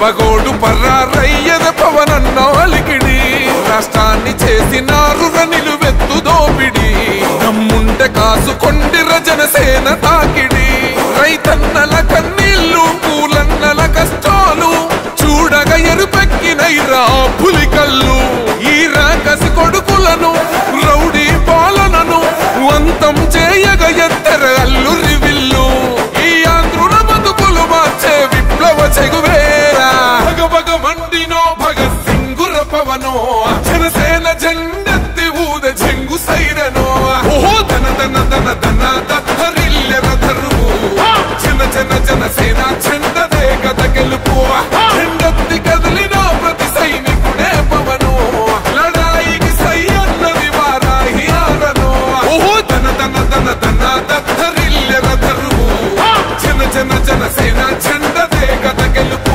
పగోడు పర్రారయ్యద పవనన్న అలికిడి రాష్ట్రాన్ని చేసినారు నిలువెత్తు దోపిడి నమ్ముంటే కాసుకొండి రజనసేన తాకిడి రైతన్నల కన్నీళ్లు పూలన్నల కష్టాలు చూడగ ఎరుపెక్కినైరా పులికల్లు ఈ రాకసి కొడుకులను రౌడీ పాలనను అంతం చేయగ ఎత్తర అల్లురి విల్లు ఈ ఆంధ్రుల బతుకులు మార్చే విప్లవ చెగువేరా భగభగ మండినో భగత్ సింగుర పవనో జనసేన జెండెత్తి ఊద జంగు సైరనో ఓహో ధన ధన ధన ధన దరిల్లెర ధరువు జన జన జనసేన జెండదే గద గెలుపు జెండెత్తి కదిలిన ప్రతి సైనికుడే పవను లడాయికి సై అన్నది వారాయి ఆరను ఓహో ధన ధన ధన ధన దరిల్లెర ధరువు జన జన జనసేన జెండదే గద గెలుపు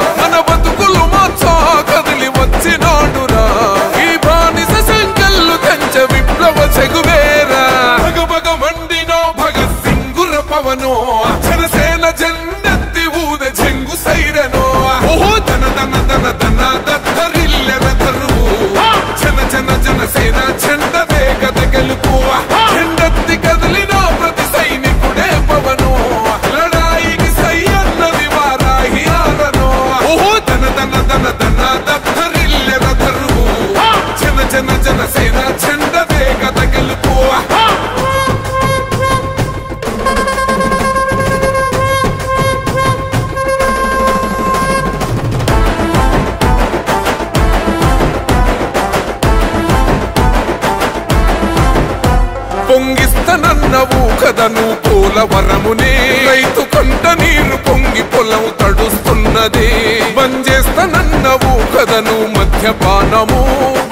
మన బతుకులు మార్చా కదిలి వచ్చినాడురా ఈ బానిస సంకల్లు కంచె విప్లవ చెగువేరా భగభగ మండినో భగత్ సింగుర పవనో జనసేన జెండెత్తి ఊద జంగు సైరనో ఓహో ధన ధన ధన ధన దరిల్లెర ధరువు జన జన జనసేన జెండదే గద గెలుపు జెండెత్తి కదిలిన ప్రతి సైనికుడే పవను లడాయికి సై అన్నది వారాయి ఆరను ఓహో ధన ధన ధన ధన దరిల్లెర ధరువు జన జన జనసేన జెండదే గద గెలుపు పొంగిస్తనన్నవు కదను పోలవరమునే రైతు కంట నీరు పొంగి పొలం తడుస్తున్నది బంజేస్తనన్నవు కదను మధ్యపానము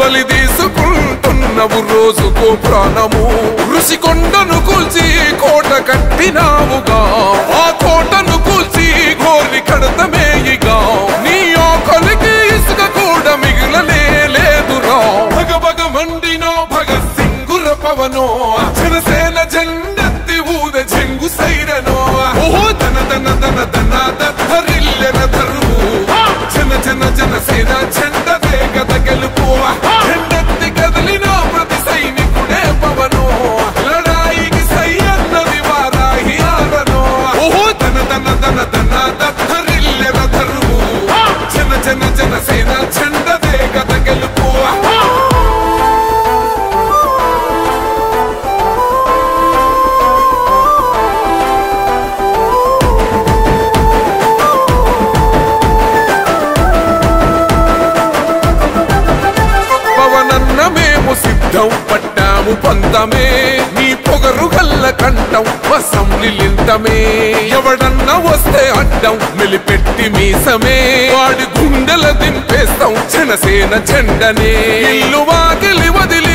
బలి తీసుకుంటున్నవు రోజుకో ప్రాణము ఋషికొండను కూల్చి కోట కట్టినావుగా ఆ కోటను కూల్చి గోరి కడతమేయిగా నీ ఆకలికి ఇసుక కూడా మిగిలనే లేదురా భగభగ మండినో భగత్ సింగుర పవనో జనసేన జెండెత్తి ఊద జంగు సైరనో ఓహో ధన ధన ధన ధన దరిల్లెర ధరువు జన జన జనసేన జెండదే గద గెలుపు జెండెత్తి కదిలిన ప్రతి సైనికుడే పవను లడాయికి సై అన్నది వారాయి ఆరను ఓహో ధన ధన ధన ధన దరిల్లెర ధరువు జన జన జనసేన జెండదే గద గెలుపు సిద్ధం పట్టాము పంతమే నీ పొగరు గల్ల కంఠం అసెంబ్లీలింతమే ఎవడన్నా వస్తే అడ్డం మెలిపెట్టి మీసమే వాడి గుండెల దింపేస్తాం జనసేన జెండనే ఇల్లు వాకిలి వదిలి